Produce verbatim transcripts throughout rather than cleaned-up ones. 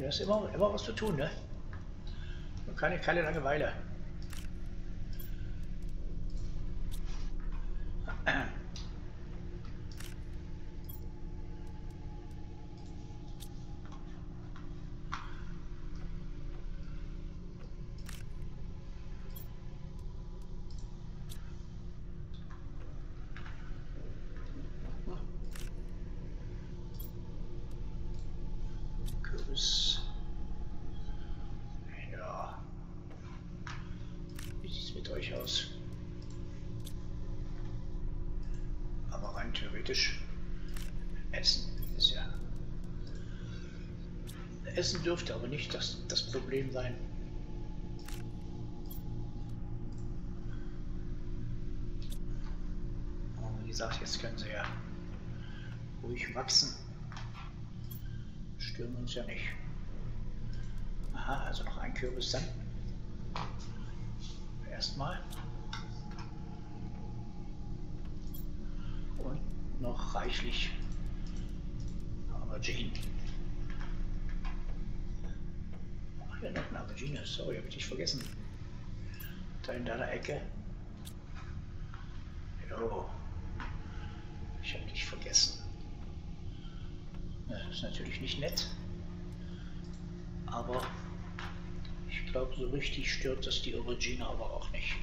Da ist immer, immer was zu tun, ne? Und keine, keine Langeweile. Essen dürfte aber nicht das, das Problem sein. Wie gesagt, jetzt können sie ja ruhig wachsen. Stürmen uns ja nicht. Aha, also noch ein Kürbis dann. Erstmal. Und noch reichlich Aubergine. Ja, noch eine Aubergine, sorry, hab ich dich vergessen. Da in deiner Ecke. Jo. Ich hab dich vergessen. Das ist natürlich nicht nett. Aber ich glaube, so richtig stört das die Aubergine aber auch nicht.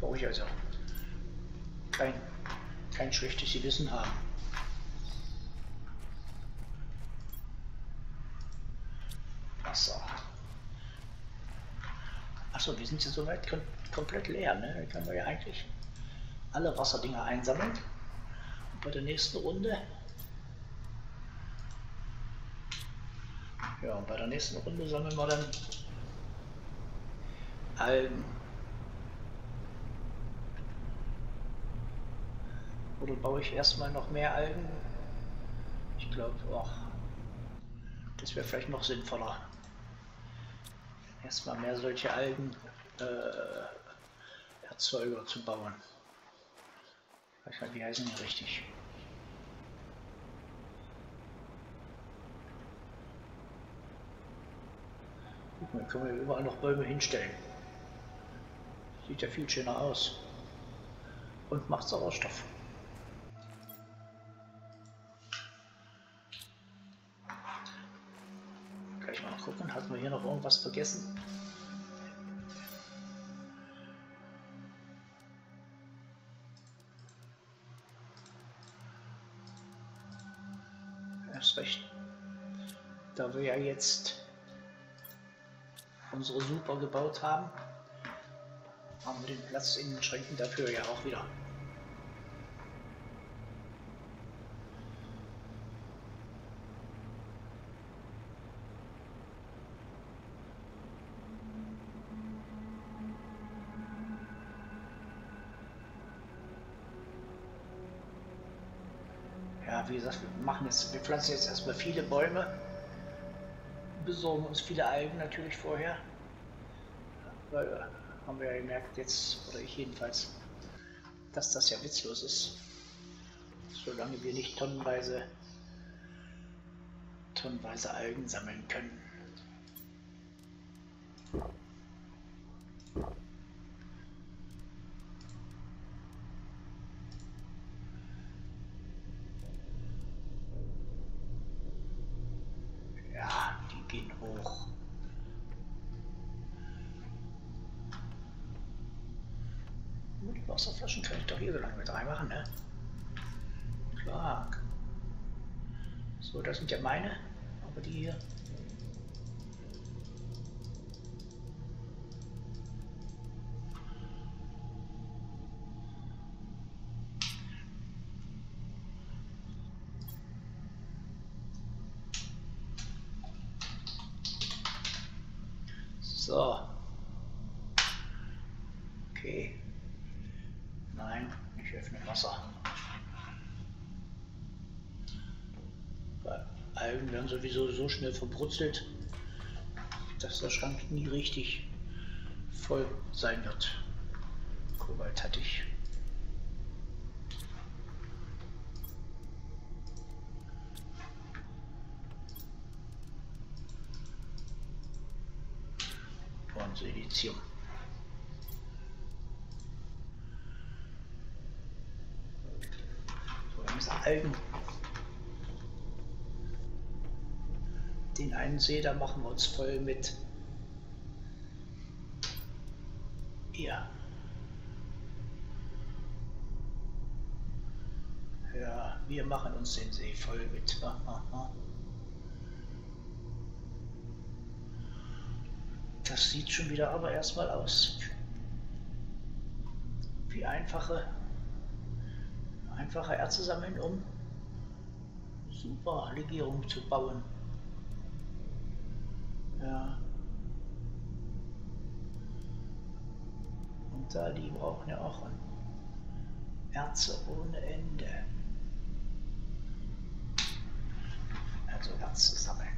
Brauche ich also kein, kein schlechtes Gewissen haben. Achso, wir sind ja soweit kom komplett leer, ne? Da können wir ja eigentlich alle Wasserdinger einsammeln. Und bei der nächsten Runde, ja, und bei der nächsten Runde sammeln wir dann Algen oder baue ich erstmal noch mehr Algen? Ich glaube, oh, das wäre vielleicht noch sinnvoller. Erstmal mehr solche Algen äh, Erzeuger zu bauen. Ich weiß nicht, wie heißen die richtig? Guck mal, da können wir überall noch Bäume hinstellen. Sieht ja viel schöner aus. Und macht Sauerstoff. Gucken, hatten wir hier noch irgendwas vergessen? Erst recht. Da wir ja jetzt unsere Super gebaut haben, haben wir den Platz in den Schränken dafür ja auch wieder. Wie gesagt, wir machen jetzt, wir pflanzen jetzt erstmal viele Bäume, besorgen uns viele Algen natürlich vorher, weil haben wir ja gemerkt jetzt, oder ich jedenfalls, dass das ja witzlos ist, solange wir nicht tonnenweise, tonnenweise Algen sammeln können. Wasserflaschen kann ich doch hier so lange mit reinmachen, ne? Klar. So, das sind ja meine, aber die hier. So. Okay. Nein, ich öffne Wasser. Weil Algen werden sowieso so schnell verbrutzelt, dass der Schrank nie richtig voll sein wird. Kobalt hatte ich. Daten zu initiieren. So, wir müssen alten. Den einen See, da machen wir uns voll mit. Hier. Ja, wir machen uns den See voll mit. Das sieht schon wieder aber erstmal aus. Wie einfache, einfache Erze sammeln, um super Legierung zu bauen. Ja. Und da, die brauchen ja auch Erze ohne Ende. Also Erze sammeln.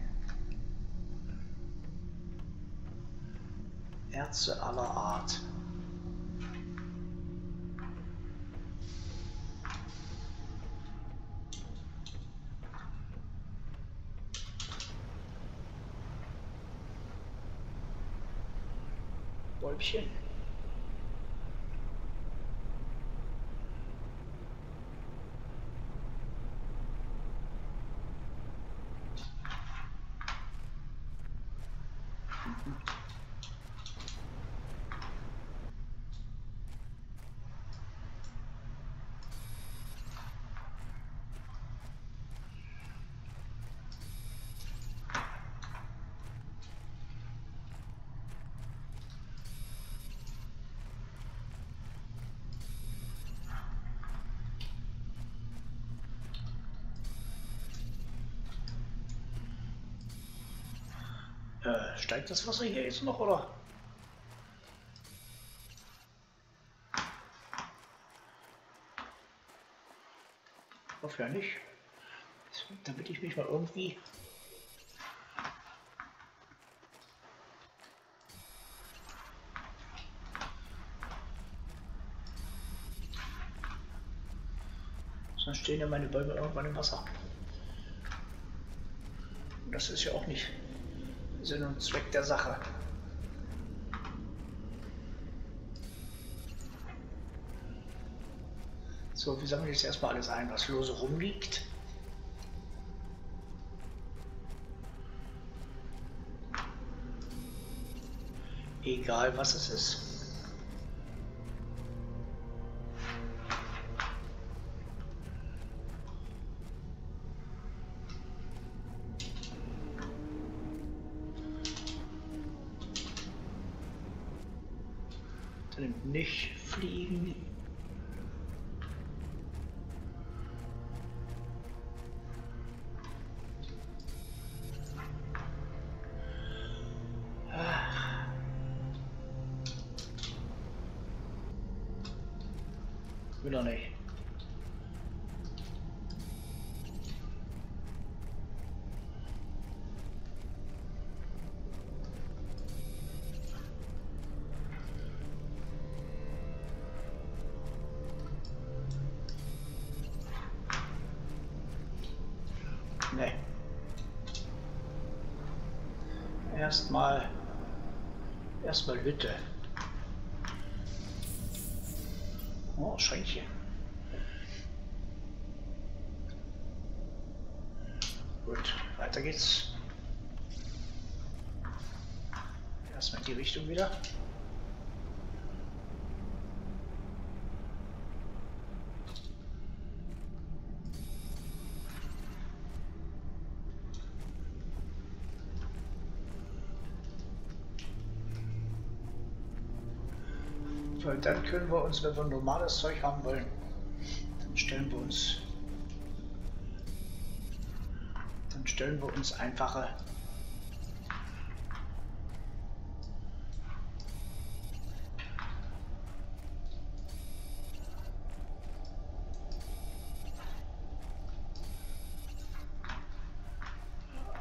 Erze aller Art. Bäumchen. Steigt das Wasser hier jetzt noch, oder? Ich hoffe ja nicht. Damit ich mich mal irgendwie... Sonst stehen ja meine Bäume irgendwann im Wasser. Und das ist ja auch nicht... Sinn und Zweck der Sache. So, wir sammeln jetzt erstmal alles ein, was lose rumliegt. Egal was es ist. Nicht fliegen. Ah. Wieder nicht. Erstmal, erstmal Hütte. Oh, Schränkchen. Gut, weiter geht's. Erstmal in die Richtung wieder. Und dann können wir uns, wenn wir normales Zeug haben wollen, dann stellen wir uns, dann stellen wir uns einfache,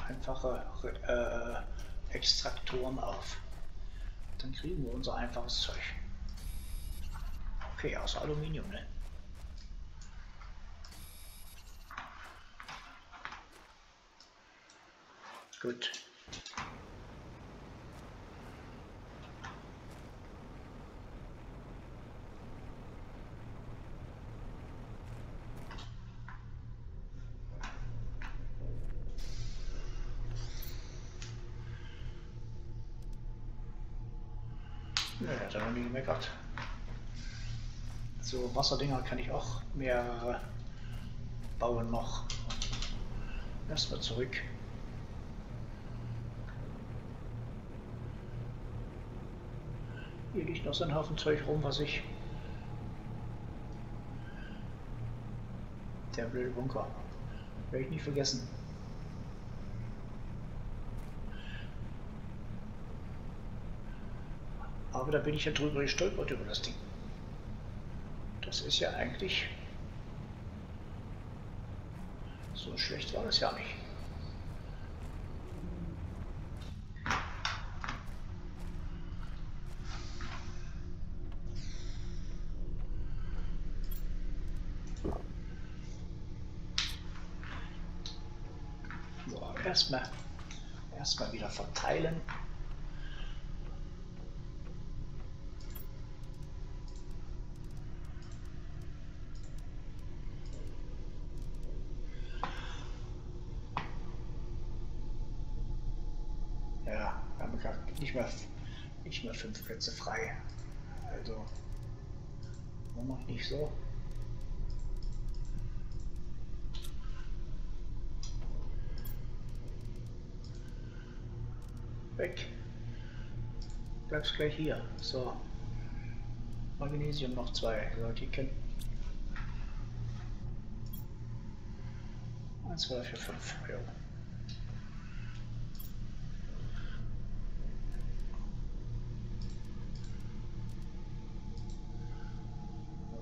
einfache äh, Extraktoren auf. Dann kriegen wir unser einfaches Zeug. Okay, aus Aluminium, ne? Gut. Naja, da haben wir eine Menge mehr Kraft. So, Wasserdinger kann ich auch mehr bauen noch. Erstmal zurück. Hier liegt noch so ein Haufen Zeug rum, was ich... Der blöde Bunker. Werde ich nicht vergessen. Aber da bin ich ja drüber gestolpert über das Ding. Das ist ja eigentlich... So schlecht war das ja nicht. Erstmal, erstmal wieder verteilen. Ja, wir haben gerade nicht mehr, nicht mehr fünf Plätze frei. Also, warum noch nicht so? Weg. Bleibst gleich hier. So. Magnesium noch zwei. So, die können. eins, zwei, vier, fünf. Ja.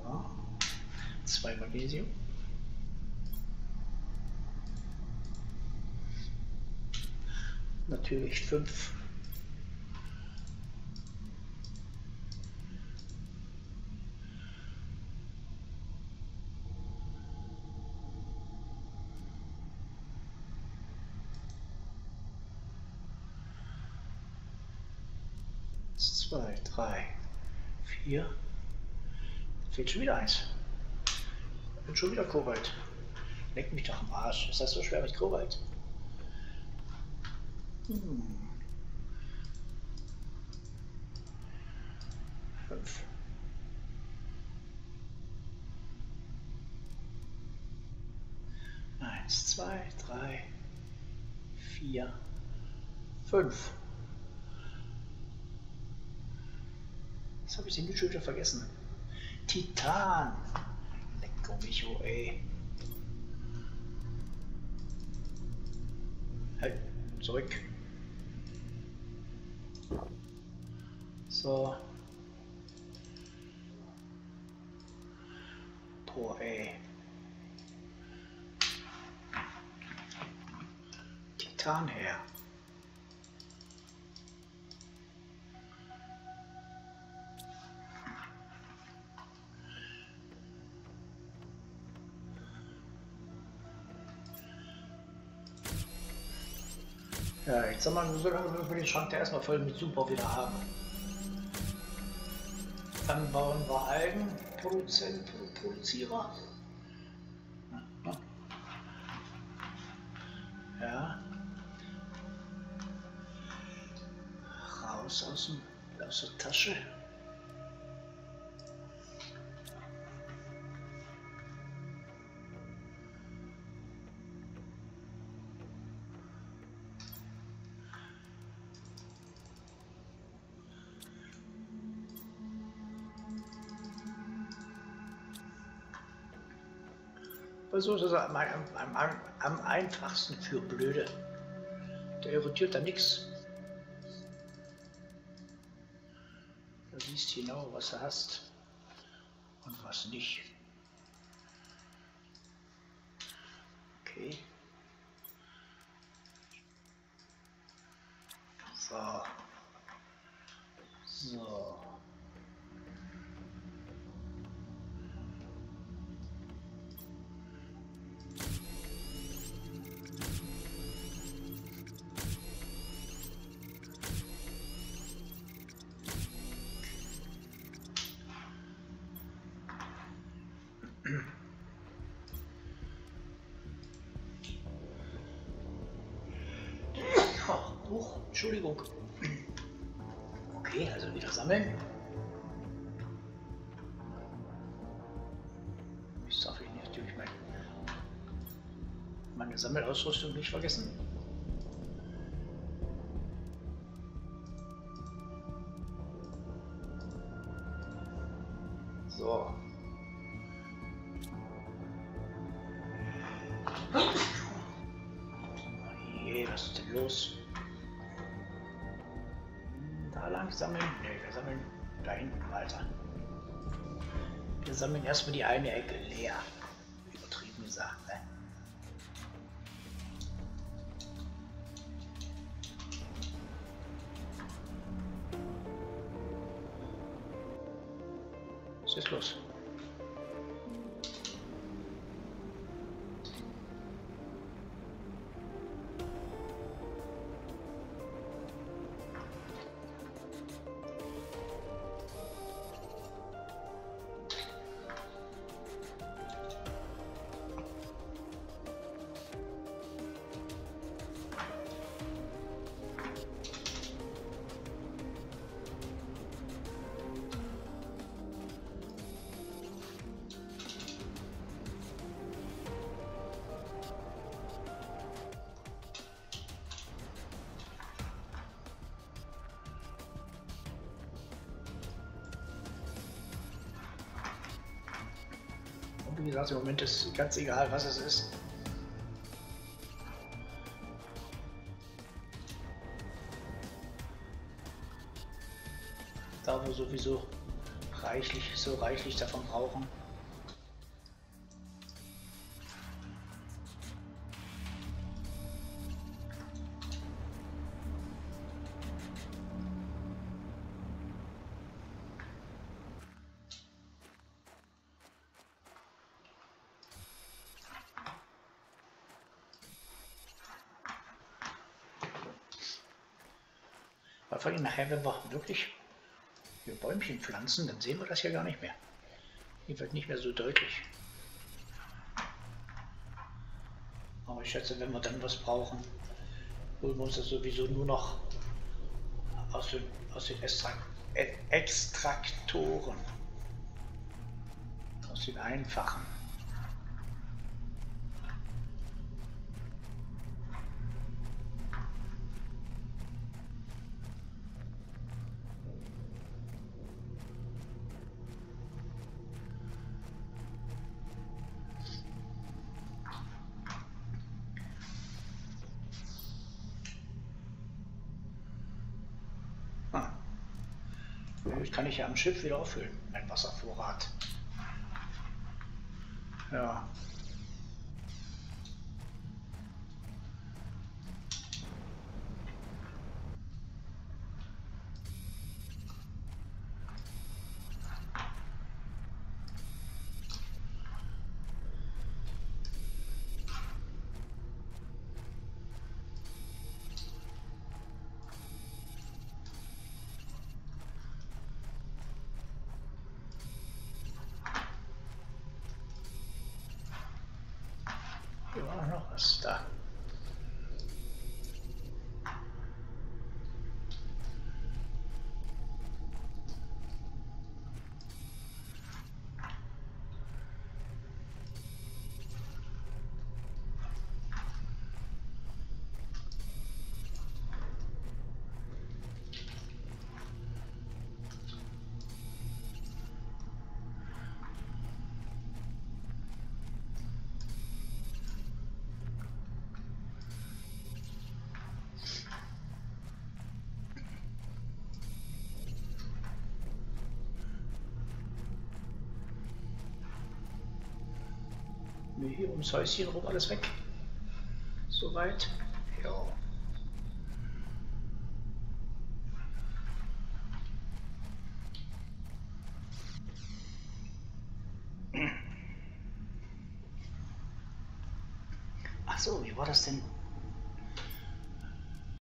Ja. Zwei Magnesium. Natürlich fünf. Zwei, drei, vier. Fehlt schon wieder eins. Und schon wieder Kobalt. Leck mich doch am Arsch. Ist das so schwer mit Kobalt? Hm. Fünf. Eins, zwei, drei, vier, fünf. Das habe ich den schon wieder vergessen. Titan. Lecker mich, oh ey. Halt, zurück. So. Boah, ey. Titan her. Ja, jetzt soll man so lange wir den Schrank der erstmal voll mit Super wieder haben. Dann bauen wir Algenproduzent, Produzierer. Ja. Raus aus, dem, aus der Tasche. So ist es am, am, am, am einfachsten für Blöde. Der erodiert da nichts. Du siehst genau, was du hast und was nicht. Okay. So. So. Entschuldigung. Okay, also wieder sammeln. Meine Sammelausrüstung nicht vergessen. So. Je, was ist denn los? Da lang sammeln. Ne, wir sammeln da hinten weiter. Wir sammeln erstmal die eine Ecke leer. Übertriebene Sachen, ne? Was ist los? Wie gesagt, im Moment ist ganz egal, was es ist. Da wir sowieso reichlich, so reichlich davon brauchen. Vor allem nachher, wenn wir wirklich hier Bäumchen pflanzen, dann sehen wir das ja gar nicht mehr. Hier wird nicht mehr so deutlich. Aber ich schätze, wenn wir dann was brauchen, holen wir uns das sowieso nur noch aus den, aus den Extrakt, Extraktoren. Aus den einfachen. Kann ich ja am Schiff wieder auffüllen, mein Wasservorrat. Ja. Was da? Hier ums Häuschen rum alles weg. Soweit. Ja. Ach so, wie war das denn?